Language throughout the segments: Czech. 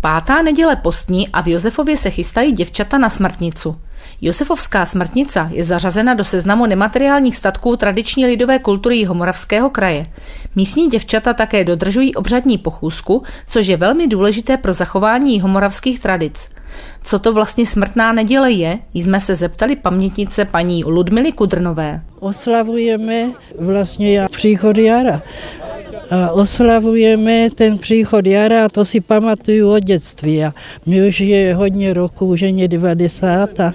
Pátá neděle postní a v Josefově se chystají děvčata na smrtnicu. Josefovská smrtnica je zařazena do seznamu nemateriálních statků tradiční lidové kultury Jihomoravského kraje. Místní děvčata také dodržují obřadní pochůzku, což je velmi důležité pro zachování jihomoravských tradic. Co to vlastně smrtná neděle je, jsme se zeptali pamětnice paní Ludmily Kudrnové. Oslavujeme vlastně příchod jara. A oslavujeme ten příchod jara a to si pamatuju od dětství. A mě už je hodně roků, už je 90 a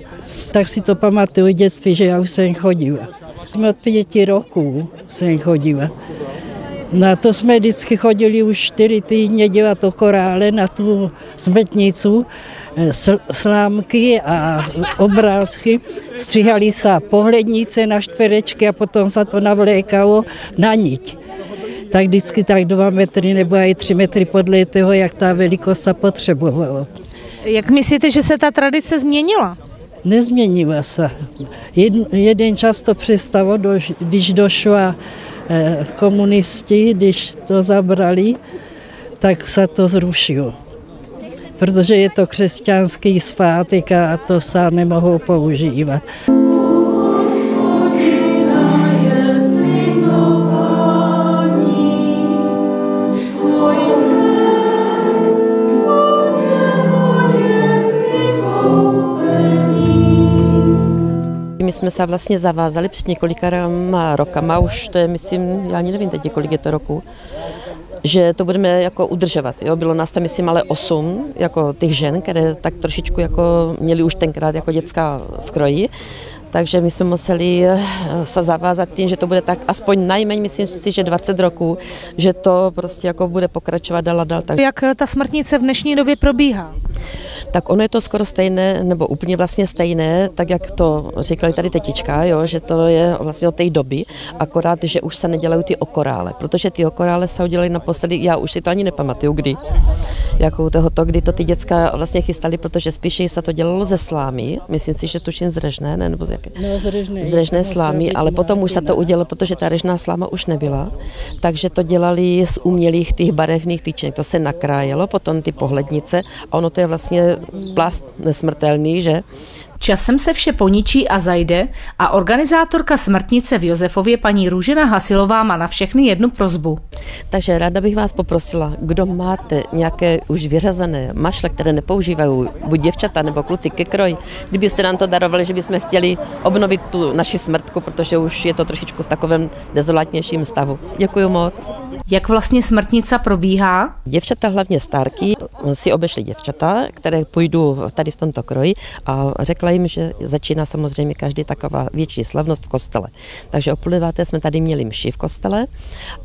tak si to pamatuju od dětství, že já už jsem chodila. Od 5 roků jsem chodila. Na to jsme vždycky chodili už 4 týdny dělat okorále na tu smetnicu, slámky a obrázky. Stříhali se pohlednice na čtverečky a potom se to navlékalo na niť. Tak vždycky tak 2 metry nebo i 3 metry podle toho, jak ta velikost se potřebovala. Jak myslíte, že se ta tradice změnila? Nezměnila se. Jeden čas to přestalo, když došla komunisti, když to zabrali, tak se to zrušilo. Protože je to křesťanský svátek a to se nemohou používat. My jsme se vlastně zavázali před několika rokama, už to je, myslím, já ani nevím teď, kolik je to roku, že to budeme jako udržovat. Jo? Bylo nás tam, myslím, ale 8 jako těch žen, které tak trošičku jako měly už tenkrát jako děcka v kroji, takže my jsme museli se zavázat tím, že to bude tak aspoň nejméně, myslím si, že 20 roků, že to prostě jako bude pokračovat dál a dál. Tak. Jak ta smrtnice v dnešní době probíhá? Tak ono je to skoro stejné, nebo úplně vlastně stejné, tak jak to říkali tady tetička, jo, že to je vlastně od té doby, akorát, že už se nedělají ty okorále, protože ty okorále se udělaly naposledy, já už si to ani nepamatuju, kdy. Jakou tohoto, kdy to ty děcka vlastně chystali, protože spíše se to dělalo ze slámy, myslím si, že tuším z režné, ne, nebo z jaké? No, z režné slámy, ale potom už se to udělalo, protože ta režná sláma už nebyla, takže to dělali z umělých těch barevných tyčinek, to se nakrájelo, potom ty pohlednice a ono to je vlastně plast nesmrtelný, že? Časem se vše poničí a zajde a organizátorka smrtnice v Josefově paní Růžena Hasilová má na všechny jednu prosbu. Takže ráda bych vás poprosila, kdo máte nějaké už vyřazené mašle, které nepoužívají buď děvčata nebo kluci ke kroji, kdybyste nám to darovali, že bychom chtěli obnovit tu naši smrtku, protože už je to trošičku v takovém dezolátnějším stavu. Děkuji moc. Jak vlastně smrtnice probíhá? Děvčata, hlavně stárky, si obešly děvčata, které půjdu tady v tomto kroji a řekla jim, že začíná samozřejmě každý taková větší slavnost v kostele. Takže o 8:30 jsme tady měli mši v kostele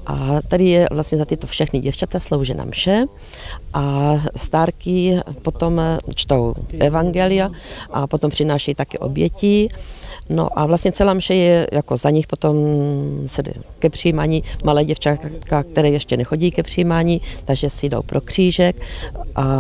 a tady je vlastně za tyto všechny děvčata sloužena mše a stárky potom čtou evangelia a potom přináší taky oběti. No a vlastně celá mše je jako za nich potom se ke přijímání malé děvčatka, které ještě nechodí ke přijímání, takže si jdou pro křížek a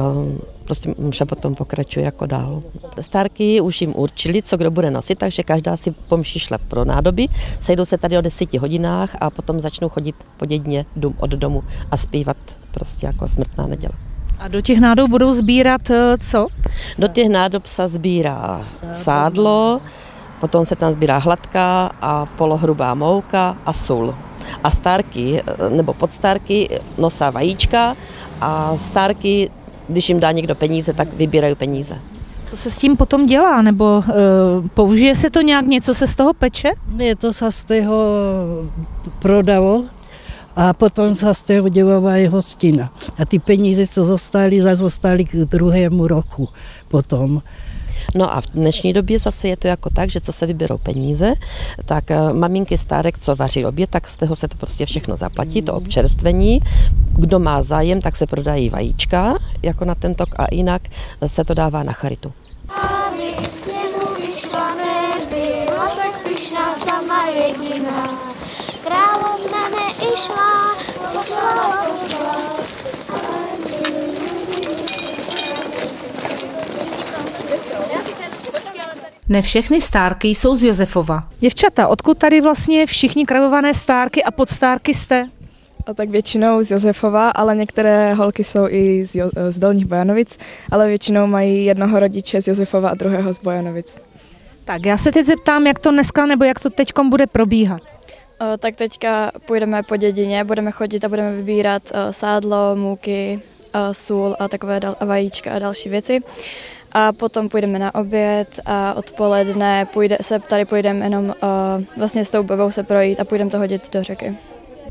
prostě mša potom pokračuje jako dál. Stárky už jim určili, co kdo bude nosit, takže každá si pomší šla pro nádoby, sejdou se tady o 10 hodinách a potom začnou chodit podědně dům od domu a zpívat prostě jako smrtná neděle. A do těch nádob budou sbírat co? Do těch nádob se sbírá sádlo, potom se tam sbírá hladká a polohrubá mouka a sůl. A stárky, nebo podstárky nosí vajíčka a stárky, když jim dá někdo peníze, tak vybírají peníze. Co se s tím potom dělá? Nebo použije se to nějak, něco se z toho peče? Ne, to se z toho prodalo a potom se z toho dělala hostina. A ty peníze, co zostaly, zůstaly k druhému roku potom. No a v dnešní době zase je to jako tak, že co se vyberou peníze, tak maminky stárek, co vaří oběd, tak z toho se to prostě všechno zaplatí, to občerstvení. Kdo má zájem, tak se prodají vajíčka, jako na ten tok, a jinak se to dává na charitu. Aby z kněmu vyšla nebyla, tak pyšná sama jediná. Královna neišla, poslala poslat. Ne všechny stárky jsou z Josefova. Děvčata, odkud tady vlastně všichni krajované stárky a podstárky jste? A tak většinou z Josefova, ale některé holky jsou i z Dolních Bojanovic, ale většinou mají jednoho rodiče z Josefova a druhého z Bojanovic. Tak já se teď zeptám, jak to dneska nebo jak to teďkom bude probíhat. Tak teďka půjdeme po dědině, budeme chodit a budeme vybírat sádlo, můky, sůl a takové vajíčka a další věci. A potom půjdeme na oběd a odpoledne půjdeme jenom vlastně s tou bebou se projít a půjdeme to hodit do řeky.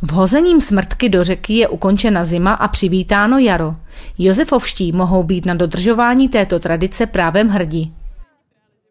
Vhozením smrtky do řeky je ukončena zima a přivítáno jaro. Josefovští mohou být na dodržování této tradice právem hrdí.